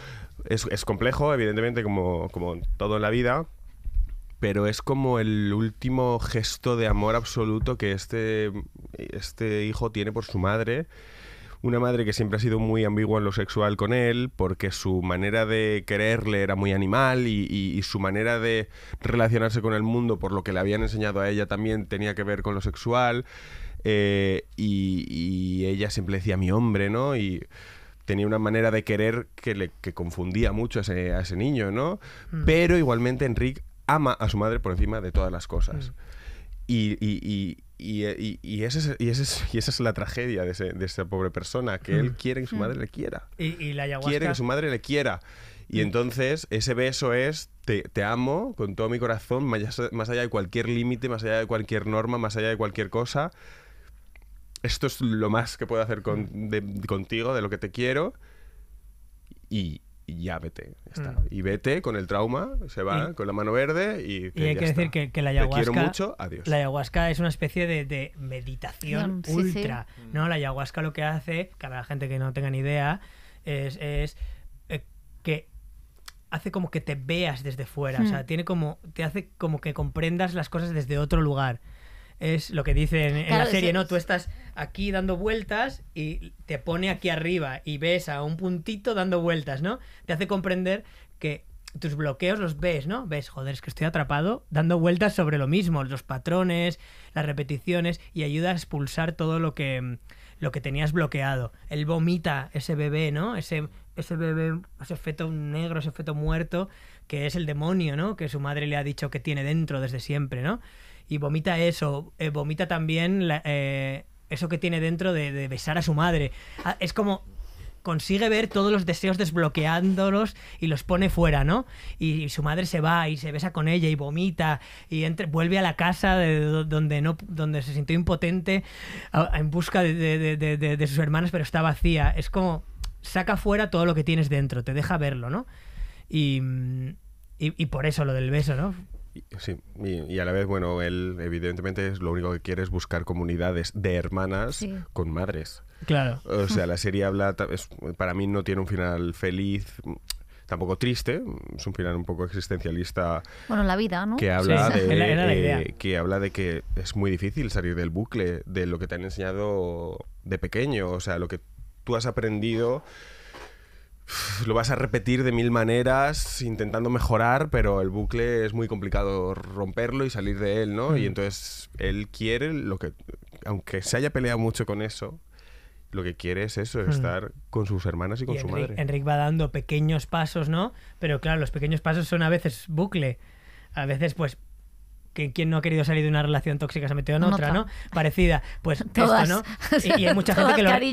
es, es complejo, evidentemente, como, como todo en la vida... Pero es como el último gesto de amor absoluto que este, este hijo tiene por su madre. Una madre que siempre ha sido muy ambigua en lo sexual con él, porque su manera de quererle era muy animal y, y, y su manera de relacionarse con el mundo, por lo que le habían enseñado a ella, también tenía que ver con lo sexual. Eh, y, y ella siempre decía, mi hombre, ¿no? Y... tenía una manera de querer que le que confundía mucho a ese, a ese niño, ¿no? Mm. Pero igualmente Enric ama a su madre por encima de todas las cosas. Mm. Y, y, y, y, y, y, ese es, y, ese es, y esa es la tragedia de, ese, de esa pobre persona, que él quiere que su madre le quiera. Y, y la ayahuasca... Quiere que su madre le quiera. Y entonces ese beso es te, te amo con todo mi corazón, más, más allá de cualquier límite, más allá de cualquier norma, más allá de cualquier cosa. Esto es lo más que puedo hacer con, de, contigo, de lo que te quiero. Y, y ya vete, ya está. Mm. Y vete con el trauma, se va y, con la mano verde y, que y hay ya que decir que, que la ayahuasca... Te quiero mucho, adiós. La ayahuasca es una especie de, de meditación no, ultra. Sí, sí. ¿No? La ayahuasca lo que hace, para la gente que no tenga ni idea, es, es eh, que... hace como que te veas desde fuera, hmm. o sea, tiene como, te hace como que comprendas las cosas desde otro lugar. Es lo que dicen en, claro, en la serie, sí, ¿no? Tú estás aquí dando vueltas y te pone aquí arriba y ves a un puntito dando vueltas, ¿no? Te hace comprender que tus bloqueos los ves, ¿no? Ves, joder, es que estoy atrapado dando vueltas sobre lo mismo, los patrones, las repeticiones, y ayuda a expulsar todo lo que, lo que tenías bloqueado. Él vomita ese bebé, ¿no? Ese... ese bebé, ese feto negro, ese feto muerto, que es el demonio, ¿no? Que su madre le ha dicho que tiene dentro desde siempre, ¿no? Y vomita eso, eh, vomita también la, eh, eso que tiene dentro de, de besar a su madre. Ah, es como consigue ver todos los deseos desbloqueándolos y los pone fuera, ¿no? Y, y su madre se va y se besa con ella y vomita y entre, vuelve a la casa de, de, donde, no, donde se sintió impotente a, a, en busca de, de, de, de, de sus hermanas, pero está vacía. Es como... saca fuera todo lo que tienes dentro, te deja verlo, ¿no? Y, y, y por eso lo del beso, ¿no? Sí, y, y a la vez, bueno, él evidentemente es lo único que quiere es buscar comunidades de hermanas sí. con madres. Claro. O sea, la serie habla, es, para mí no tiene un final feliz, tampoco triste, es un final un poco existencialista. Bueno, la vida, ¿no? Que habla, sí, de, era la idea. Eh, que habla de que es muy difícil salir del bucle, de lo que te han enseñado de pequeño, o sea, lo que tú has aprendido, lo vas a repetir de mil maneras intentando mejorar, pero el bucle es muy complicado romperlo y salir de él, ¿no? Mm. Y entonces él quiere lo que, aunque se haya peleado mucho con eso, lo que quiere es eso, mm. estar con sus hermanas y con y su Enric, madre. Enric va dando pequeños pasos, ¿no? Pero claro, los pequeños pasos son a veces bucle, a veces pues... que quien no ha querido salir de una relación tóxica se ha metido en otra, ¿no? Parecida. Pues todas, esto, ¿no? Y, y hay mucha gente que lo, hay,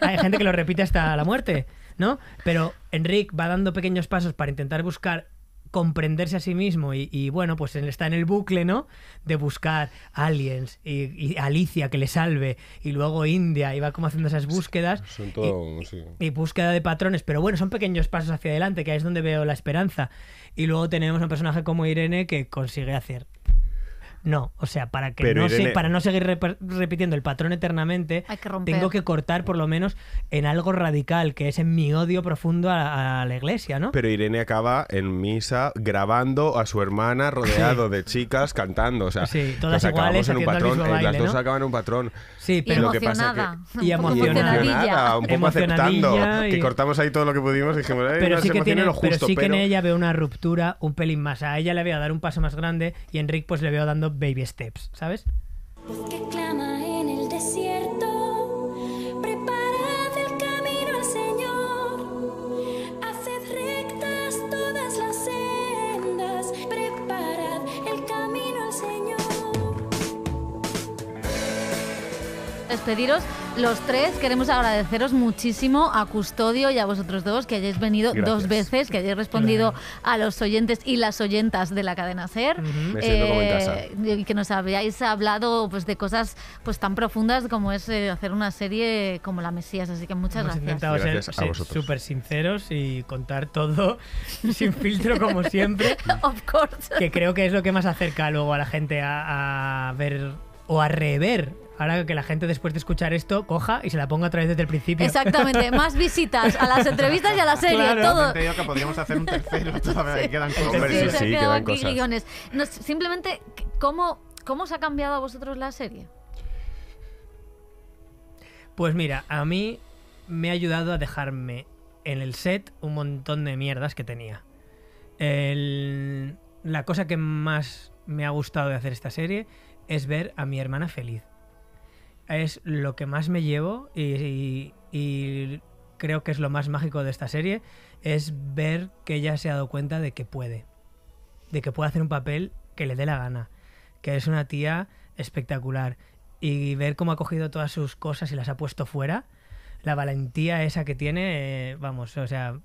hay gente que lo repite hasta la muerte, ¿no? Pero Enric va dando pequeños pasos para intentar buscar comprenderse a sí mismo y, y bueno, pues él está en el bucle, ¿no? De buscar aliens y, y Alicia que le salve y luego India y va como haciendo esas búsquedas sí, todo, y, sí. y búsqueda de patrones, pero bueno, son pequeños pasos hacia adelante, que ahí es donde veo la esperanza. Y luego tenemos un personaje como Irene que consigue hacer... No, o sea, para que no, Irene... se, para no seguir rep repitiendo el patrón eternamente, que tengo que cortar por lo menos en algo radical, que es en mi odio profundo a, a la iglesia, ¿no? Pero Irene acaba en misa grabando a su hermana rodeado sí. de chicas cantando, o sea, sí, todas iguales en un patrón, baile, las dos ¿no? acaban en un patrón. Sí, pero y lo que pasa es que y emocionada, emocionada, un poco aceptando y... que cortamos ahí todo lo que pudimos y dijimos, pero sí que tiene, lo justo, pero sí que pero... en ella veo una ruptura, un pelín más. A ella le veo dar un paso más grande y a Enric pues le veo dando baby steps, ¿sabes? Voz que clama en el desierto, preparad el camino al Señor, haced rectas todas las sendas, preparad el camino al Señor. Despediros. Los tres queremos agradeceros muchísimo a Custodio y a vosotros dos que hayáis venido Gracias. dos veces, que hayáis respondido a los oyentes y las oyentas de la cadena SER. Uh-huh. eh, y que nos habéis hablado pues, de cosas pues, tan profundas como es eh, hacer una serie como La Mesías. Así que muchas Hemos gracias. Gracias ser, a ser súper sinceros y contar todo sin filtro como siempre. Of course. Que creo que es lo que más acerca luego a la gente a, a ver o a rever. Ahora que la gente después de escuchar esto coja y se la ponga otra vez desde el principio. Exactamente, más visitas a las entrevistas y a la serie. Claro, todo. Yo que podríamos hacer un tercero, todavía sí. quedan cosas. Sí, sí, sí, sí, quedan cosas. Guiones. No, simplemente, ¿cómo, ¿cómo os ha cambiado a vosotros la serie? Pues mira, a mí me ha ayudado a dejarme en el set un montón de mierdas que tenía. El, la cosa que más me ha gustado de hacer esta serie es ver a mi hermana feliz. Es lo que más me llevo y, y, y creo que es lo más mágico de esta serie, es ver que ella se ha dado cuenta de que puede, de que puede hacer un papel que le dé la gana, que es una tía espectacular y ver cómo ha cogido todas sus cosas y las ha puesto fuera, la valentía esa que tiene, eh, vamos, o sea,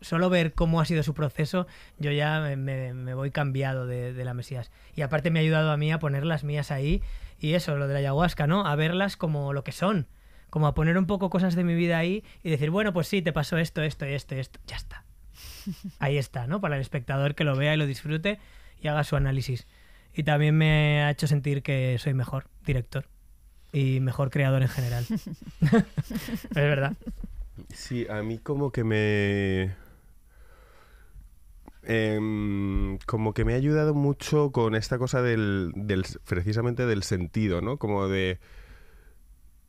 solo ver cómo ha sido su proceso, yo ya me, me voy cambiado de, de La Mesías. Y aparte me ha ayudado a mí a poner las mías ahí, y eso, lo de la ayahuasca, ¿no? A verlas como lo que son, como a poner un poco cosas de mi vida ahí y decir, bueno, pues sí, te pasó esto, esto, esto, esto, ya está. Ahí está, ¿no? Para el espectador que lo vea y lo disfrute y haga su análisis. Y también me ha hecho sentir que soy mejor director y mejor creador en general. Es verdad. Sí, a mí como que me... Eh, como que me ha ayudado mucho con esta cosa del, del precisamente del sentido, ¿no? Como de...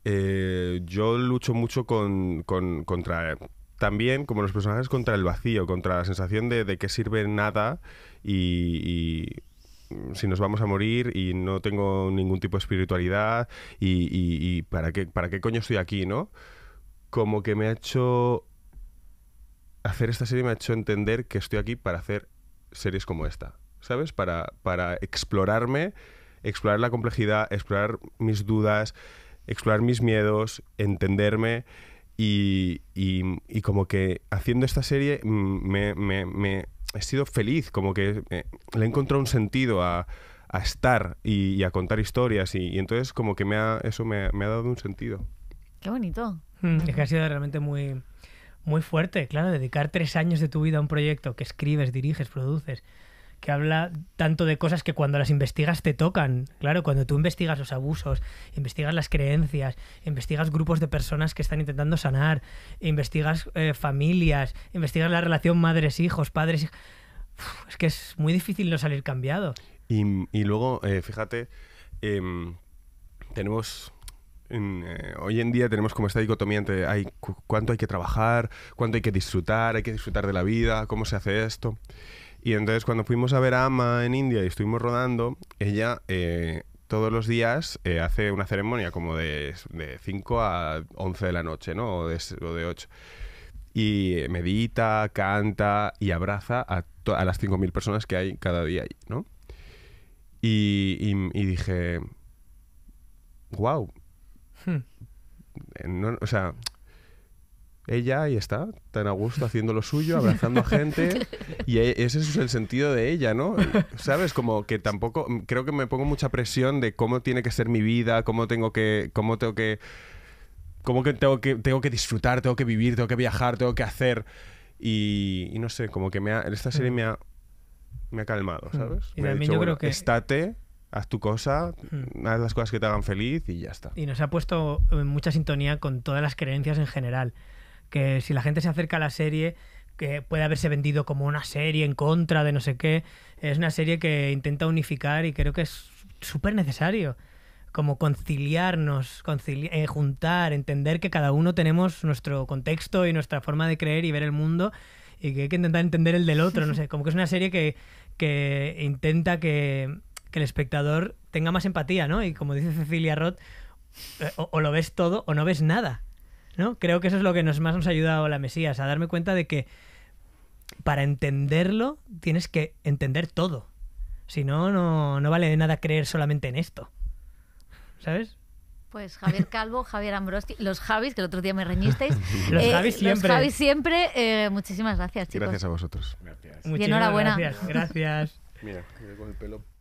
Eh, yo lucho mucho con, con, contra... También, como los personajes, contra el vacío, contra la sensación de, de que sirve nada y, y si nos vamos a morir y no tengo ningún tipo de espiritualidad y, y, y ¿para qué, para qué coño estoy aquí, ¿no? Como que me ha hecho... Hacer esta serie me ha hecho entender que estoy aquí para hacer series como esta, ¿sabes? Para, para explorarme, explorar la complejidad, explorar mis dudas, explorar mis miedos, entenderme y, y, y como que haciendo esta serie me, me, me he sido feliz, como que me, le he encontrado un sentido a, a estar y, y a contar historias y, y entonces como que me ha, eso me, me ha dado un sentido. ¡Qué bonito! Mm, es que ha sido realmente muy... Muy fuerte, claro, dedicar tres años de tu vida a un proyecto que escribes, diriges, produces, que habla tanto de cosas que cuando las investigas te tocan. Claro, cuando tú investigas los abusos, investigas las creencias, investigas grupos de personas que están intentando sanar, investigas eh, familias, investigas la relación madres-hijos, padres-hijos... Es que es muy difícil no salir cambiado. Y, y luego, eh, fíjate, eh, tenemos... En, eh, hoy en día tenemos como esta dicotomía entre hay, cu cuánto hay que trabajar, cuánto hay que disfrutar, hay que disfrutar de la vida, cómo se hace esto. Y entonces cuando fuimos a ver a Ama en India y estuvimos rodando, ella eh, todos los días eh, hace una ceremonia como de, de cinco a once de la noche, ¿no? O de, o de ocho. Y medita, canta y abraza a, a las cinco mil personas que hay cada día ahí, ¿no? Y, y, y dije, wow. Hmm. No, o sea, ella ahí está, tan a gusto haciendo lo suyo, abrazando a gente, y ese es el sentido de ella, ¿no? ¿Sabes? Como que tampoco, creo que me pongo mucha presión de cómo tiene que ser mi vida, cómo tengo que, cómo tengo que, cómo que tengo que, tengo que disfrutar, tengo que vivir, tengo que viajar, tengo que hacer, y, y no sé, como que me ha, esta serie me ha, me ha calmado, ¿sabes? Y me ha dicho, yo bueno, creo que... estate... Haz tu cosa, haz las cosas que te hagan feliz y ya está. Y nos ha puesto en mucha sintonía con todas las creencias en general. Que si la gente se acerca a la serie, que puede haberse vendido como una serie en contra de no sé qué, es una serie que intenta unificar y creo que es súper necesario. Como conciliarnos, concili eh, juntar, entender que cada uno tenemos nuestro contexto y nuestra forma de creer y ver el mundo y que hay que intentar entender el del otro. No sé, como que es una serie que, que intenta que... que el espectador tenga más empatía, ¿no? Y como dice Cecilia Roth, eh, o, o lo ves todo o no ves nada, ¿no? Creo que eso es lo que nos más nos ha ayudado La Mesías, a darme cuenta de que para entenderlo tienes que entender todo. Si no, no, no vale de nada creer solamente en esto, ¿sabes? Pues Javier Calvo, Javier Ambrossi, los Javis, que el otro día me reñisteis. Los eh, Javis siempre. Los Javis siempre. Eh, muchísimas gracias, chicos. Gracias a vosotros. Gracias. Y enhorabuena. Gracias, gracias. Mira, con el pelo...